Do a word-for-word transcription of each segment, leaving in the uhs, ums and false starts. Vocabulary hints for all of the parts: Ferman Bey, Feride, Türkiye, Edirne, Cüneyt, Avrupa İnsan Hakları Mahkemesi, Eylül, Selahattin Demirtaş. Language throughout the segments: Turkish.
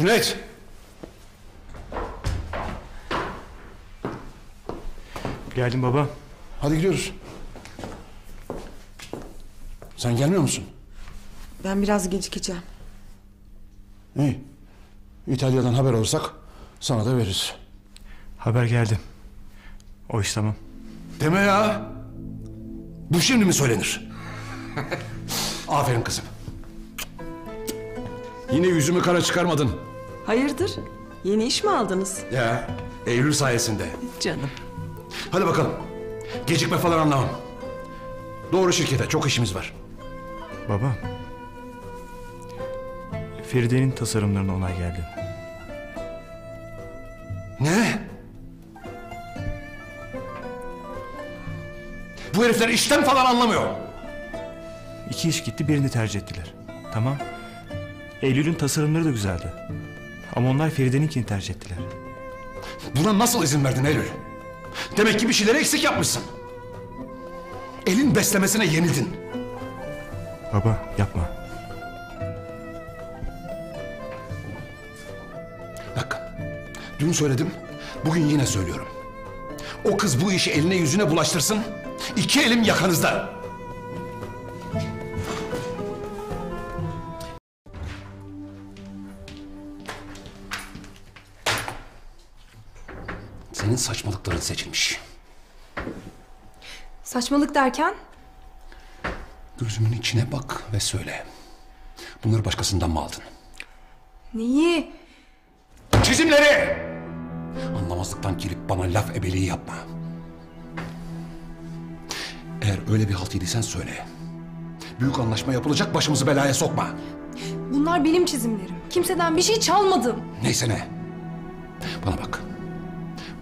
Cüneyt! Geldim baba. Hadi gidiyoruz. Sen gelmiyor musun? Ben biraz gecikeceğim. İyi. İtalya'dan haber olsak sana da veririz. Haber geldi. O iş tamam. Deme ya. Bu şimdi mi söylenir? Aferin kızım. Yine yüzümü kara çıkarmadın. Hayırdır? Yeni iş mi aldınız? Ya, Eylül sayesinde. Canım. Hadi bakalım. Gecikme falan anlamam. Doğru şirkete, çok işimiz var. Baba. Feride'nin tasarımlarına onay geldi. Ne? Bu herifler işten falan anlamıyor. İki iş gitti, birini tercih ettiler. Tamam. Eylül'ün tasarımları da güzeldi. Ama onlar Feride'ninkini tercih ettiler. Buna nasıl izin verdin Eylül? Demek ki bir şeyleri eksik yapmışsın. Elin beslemesine yenildin. Baba yapma. Bak, dün söyledim, bugün yine söylüyorum. O kız bu işi eline yüzüne bulaştırsın, iki elim yakanızda. Senin saçmalıkların seçilmiş. Saçmalık derken? Gözümün içine bak ve söyle. Bunları başkasından mı aldın? Neyi? Çizimleri! Anlamazlıktan girip bana laf ebeliği yapma. Eğer öyle bir halt yediysen söyle. Büyük anlaşma yapılacak, başımızı belaya sokma. Bunlar benim çizimlerim. Kimseden bir şey çalmadım. Neyse ne. Bana bak.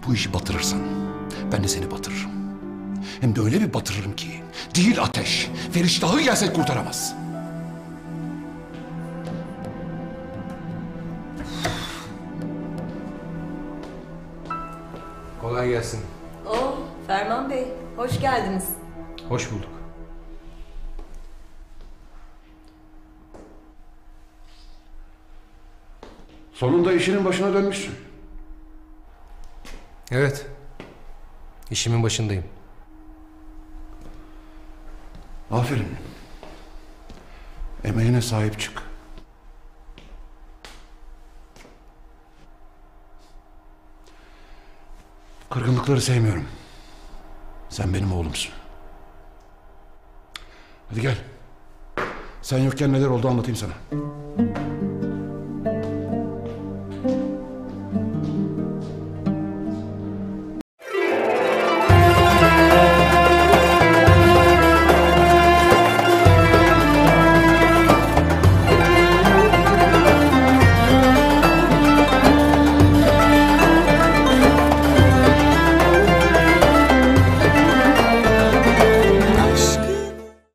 Bu işi batırırsan ben de seni batırırım. Hem de öyle bir batırırım ki değil ateş, Feriştah'ı gelse kurtaramaz. Kolay gelsin. Oo, Ferman Bey, hoş geldiniz. Hoş bulduk. Sonunda işinin başına dönmüşsün. Evet. İşimin başındayım. Aferin. Emeğine sahip çık. Kırgınlıkları sevmiyorum. Sen benim oğlumsun. Hadi gel. Sen yokken neler oldu anlatayım sana.